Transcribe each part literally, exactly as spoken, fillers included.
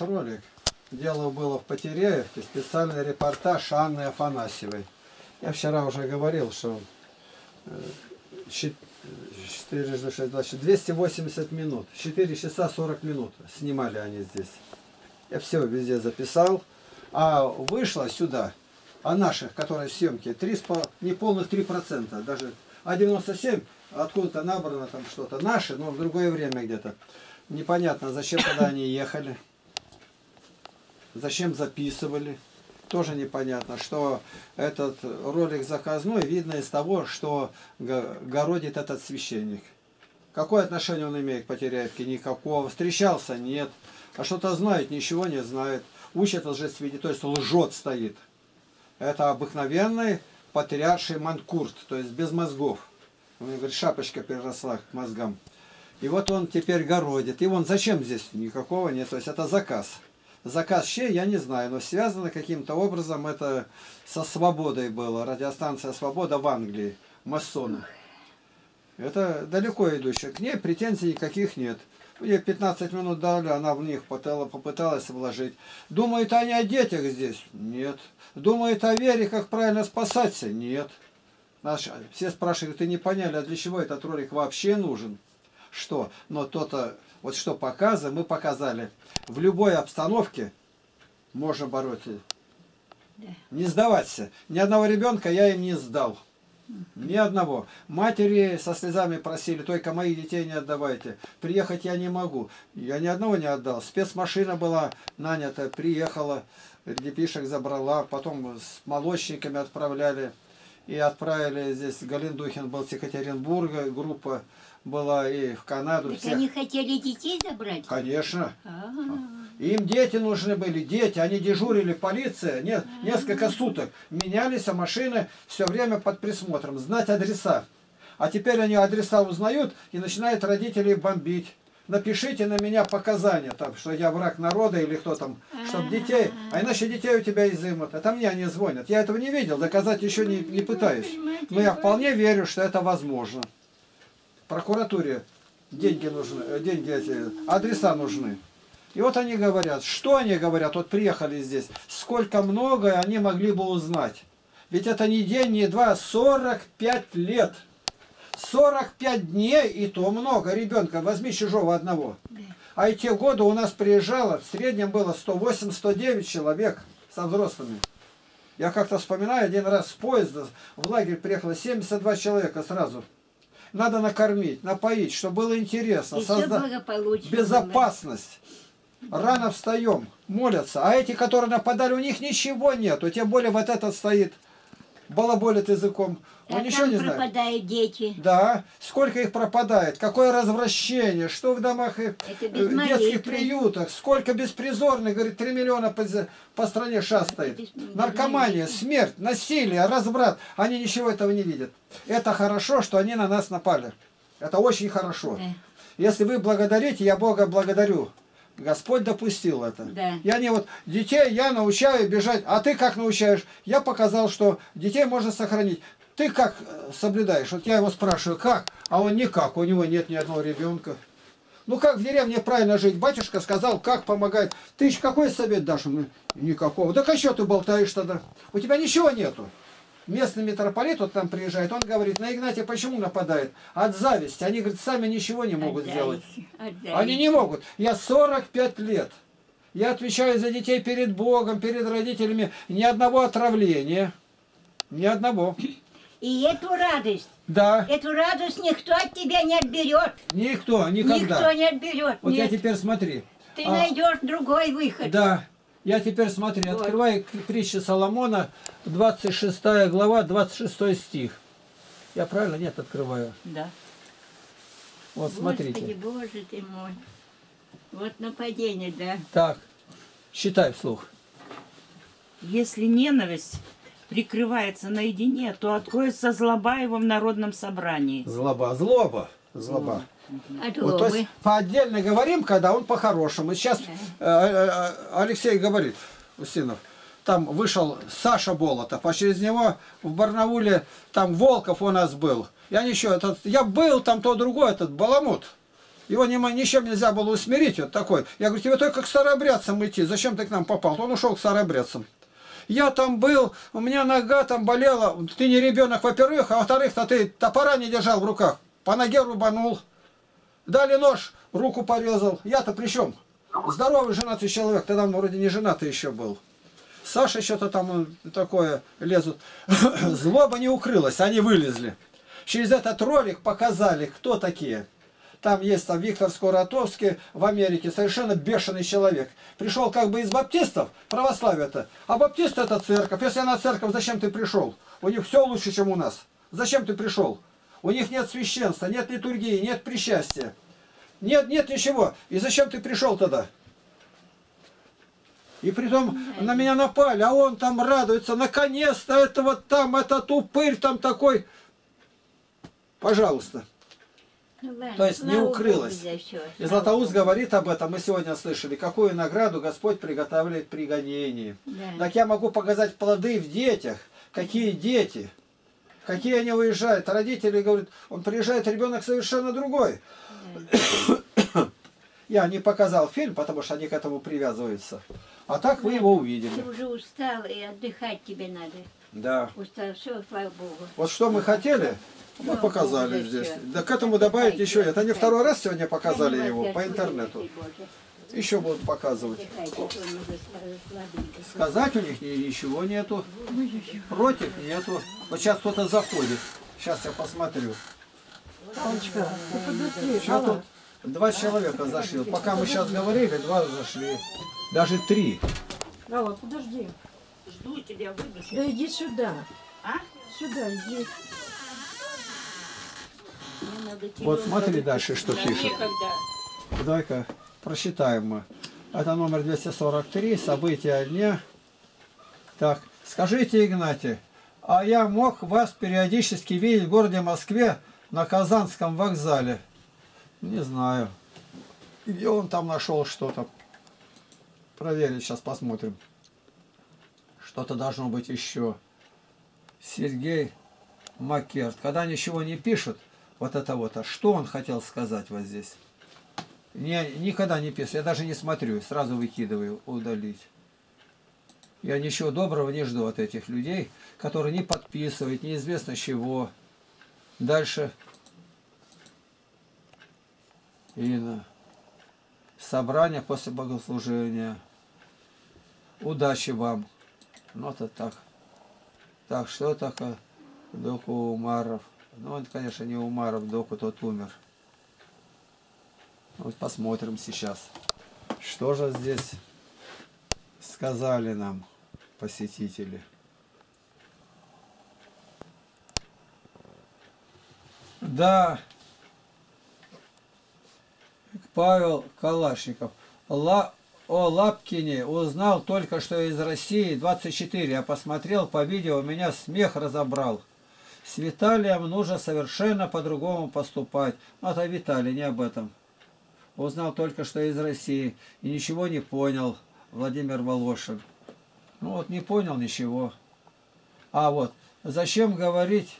Ролик. Дело было в Потеряевке, специальный репортаж Анны Афанасьевой. Я вчера уже говорил, что двести восемьдесят минут, четыре часа сорок минут снимали они здесь. Я все везде записал. А вышла сюда, а наших, которые в съемке, неполных три процента, даже, а девяносто семь откуда-то набрано там что-то. Наши, но в другое время где-то. Непонятно, зачем тогда они ехали. Зачем записывали, тоже непонятно, что этот ролик заказной, видно из того, что городит этот священник. Какое отношение он имеет к Потеряевке? Никакого. Встречался? Нет. А что-то знает? Ничего не знает. Учит лжесвидетель, то есть лжет стоит. Это обыкновенный потерявший манкурт, то есть без мозгов. Он говорит, шапочка переросла к мозгам. И вот он теперь городит. И вон зачем здесь? Никакого нет. То есть это заказ. Заказ чей, я не знаю, но связано каким-то образом это со Свободой было. Радиостанция «Свобода» в Англии, масоны. Это далеко идущее. К ней претензий никаких нет. Ей пятнадцать минут дали, она в них попыталась вложить. Думают они о детях здесь? Нет. Думают о вере, как правильно спасаться? Нет. Наши, все спрашивают, ты не поняли, а для чего этот ролик вообще нужен? Что? Но то-то... Вот что показы, мы показали. В любой обстановке можно бороться. Да. Не сдаваться. Ни одного ребенка я им не сдал. Ни одного. Матери со слезами просили, только моих детей не отдавайте. Приехать я не могу. Я ни одного не отдал. Спецмашина была нанята, приехала, депишек забрала, потом с молочниками отправляли. И отправили здесь, Голиндухин был с Екатеринбурга, группа была и в Канаду. Так всех. Они хотели детей забрать? Конечно. А-а-а. Им дети нужны были, дети. Они дежурили, полиция, не, несколько суток. Менялись, а машины все время под присмотром. Знать адреса. А теперь они адреса узнают и начинают родителей бомбить. Напишите на меня показания, там, что я враг народа или кто там, чтобы детей, а иначе детей у тебя изымут. Это мне они звонят. Я этого не видел, доказать еще не, не пытаюсь. Но я вполне верю, что это возможно. Прокуратуре деньги нужны, деньги эти, адреса нужны. И вот они говорят, что они говорят, вот приехали здесь, сколько многое они могли бы узнать. Ведь это не день, не два, а сорок пять лет. сорок пять дней, и то много. Ребенка возьми чужого одного. А и те годы у нас приезжало, в среднем было сто восемь — сто девять человек со взрослыми. Я как-то вспоминаю, один раз с поезда в лагерь приехало семьдесят два человека сразу. Надо накормить, напоить, чтобы было интересно. Создать безопасность. Рано встаем, молятся. А эти, которые нападали, у них ничего нету. Тем более вот этот стоит. Балаболит языком. Он а ничего не знает. Пропадают дети. Да. Сколько их пропадает? Какое развращение? Что в домах и детских молитвы. Приютах? Сколько беспризорных? Говорит, три миллиона по, по стране шастает. Наркомания, смерть, насилие, разврат. Они ничего этого не видят. Это хорошо, что они на нас напали. Это очень хорошо. Да. Если вы благодарите, я Бога благодарю. Господь допустил это. Да. Я не вот детей я научаю бежать, а ты как научаешь? Я показал, что детей можно сохранить. Ты как соблюдаешь? Вот я его спрашиваю, как? А он никак, у него нет ни одного ребенка. Ну как в деревне правильно жить? Батюшка сказал, как помогает. Ты какой совет дашь? Никакого. Да как еще ты болтаешь тогда? У тебя ничего нету. Местный митрополит, вот там приезжает, он говорит, на Игнатия почему нападает? От зависти. Они, говорят, сами ничего не могут сделать. Они не могут. Я сорок пять лет. Я отвечаю за детей перед Богом, перед родителями. Ни одного отравления. Ни одного. И эту радость. Да. Эту радость никто от тебя не отберет. Никто, никогда. Никто не отберет. Вот нет. Я теперь смотри. Ты а... найдешь другой выход. Да. Я теперь, смотри, вот. Открываю притчи Соломона, двадцать шестая глава, двадцать шестой стих. Я правильно? Нет, открываю. Да. Вот, Господи, смотрите. Боже ты мой. Вот нападение, да. Так, считай вслух. Если ненависть прикрывается наедине, то откроется злоба его в народном собрании. Злоба, злоба, злоба. Вот, то есть по отдельно говорим, когда он по-хорошему. Сейчас э, Алексей говорит, Усинов, там вышел Саша Болотов, а через него в Барнауле там Волков у нас был. Я ничего, этот, я был там то другое, этот баламут. Его ни, ничем нельзя было усмирить, вот такой. Я говорю, тебе только к старообрядцам идти, зачем ты к нам попал? Он ушел к старообрядцам. Я там был, у меня нога там болела. Ты не ребенок, во-первых, а во-вторых-то ты топора не держал в руках. По ноге рубанул. Дали нож, руку порезал. Я-то при чем? Здоровый женатый человек, ты там вроде не женатый еще был. Саша что-то там такое лезут. Злоба не укрылась, они вылезли. Через этот ролик показали, кто такие. Там есть там Виктор Скоротовский в Америке, совершенно бешеный человек. Пришел как бы из баптистов, православие-то. А баптисты это церковь. Если она церковь, зачем ты пришел? У них все лучше, чем у нас. Зачем ты пришел? У них нет священства, нет литургии, нет причастия. Нет, нет ничего. И зачем ты пришел тогда? И притом на меня напали, а он там радуется. Наконец-то это вот там, этот упырь там такой. Пожалуйста. Да, то есть не укрылась. И Златоуст говорит об этом, мы сегодня слышали, какую награду Господь приготовляет при гонении. Да. Так я могу показать плоды в детях, какие дети, какие они уезжают. Родители говорят, он приезжает, ребенок совершенно другой. Да. Я не показал фильм, потому что они к этому привязываются. А так да, вы его увидели. Ты уже устал, и отдыхать тебе надо. Да. Устал, все, слава Богу. Вот что мы хотели... Мы показали здесь. Да к этому добавить еще. Это они второй раз сегодня показали его по интернету. Еще будут показывать. Сказать у них ничего нету. Против нету. Вот сейчас кто-то заходит. Сейчас я посмотрю. Сейчас тут два человека зашли. Пока мы сейчас говорили, два зашли. Даже три. Алла, подожди. Жду тебя, выйду. Да иди сюда. А? Сюда иди. Вот смотри дальше, что пишет. Давай-ка прочитаем мы. Это номер двести сорок три, события дня. Так, скажите, Игнатий, а я мог вас периодически видеть в городе Москве на Казанском вокзале? Не знаю. Где он там нашел что-то? Проверим, сейчас посмотрим. Что-то должно быть еще. Сергей Макерт. Когда ничего не пишет, вот это вот, а что он хотел сказать вот здесь? Не, никогда не пишу, я даже не смотрю, сразу выкидываю, удалить. Я ничего доброго не жду от этих людей, которые не подписывают, неизвестно чего. Дальше. Ирина. Собрание после богослужения. Удачи вам. Ну, это так. Так, что такое? Доку Умаров. Ну, он, конечно, не Умаров, доку тот умер. Вот посмотрим сейчас. Что же здесь сказали нам посетители? Да. Павел Калашников. Ла... О Лапкине узнал только что из России двадцать четыре. Я посмотрел по видео, меня смех разобрал. С Виталием нужно совершенно по-другому поступать. Но это Виталий, не об этом. Узнал только что из России и ничего не понял. Владимир Волошин. Ну вот не понял ничего. А вот, зачем говорить,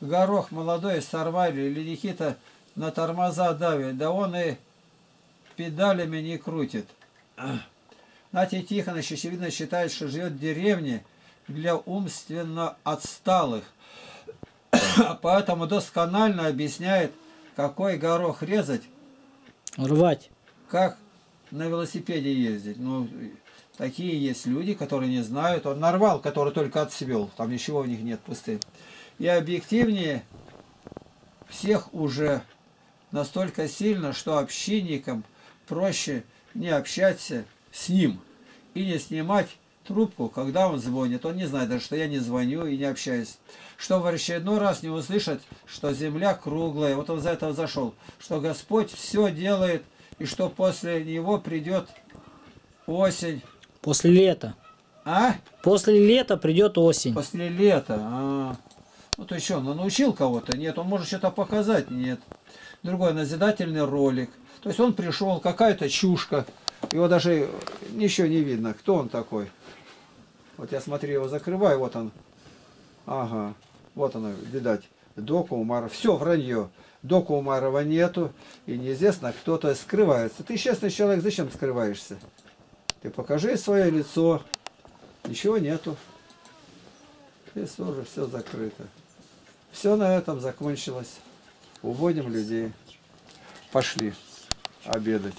горох молодой сорвали или Никита на тормоза давит. Да он и педалями не крутит. Надя Тихоновна, очевидно, считает, что живет в деревне для умственно отсталых. Поэтому досконально объясняет, какой горох резать, рвать, как на велосипеде ездить. Ну, такие есть люди, которые не знают. Он нарвал, который только отсвел, там ничего у них нет, пустые. И объективнее всех уже настолько сильно, что общинникам проще не общаться с ним и не снимать трубку, когда он звонит. Он не знает даже, что я не звоню и не общаюсь. Чтобы в очередной раз не услышать, что земля круглая. Вот он за этого зашел. Что Господь все делает, и что после него придет осень. После лета. А? После лета придет осень. После лета. А. Ну ты что, он научил кого-то? Нет. Он может что-то показать? Нет. Другой назидательный ролик. То есть он пришел, какая-то чушка. Его даже ничего не видно. Кто он такой? Вот я смотри, его закрываю, вот он. Ага, вот оно, видать. Доку Умаров. Все вранье. Доку Умарова нету, и неизвестно, кто-то скрывается. Ты честный человек, зачем скрываешься? Ты покажи свое лицо. Ничего нету. Здесь уже все закрыто. Все на этом закончилось. Уводим людей. Пошли обедать.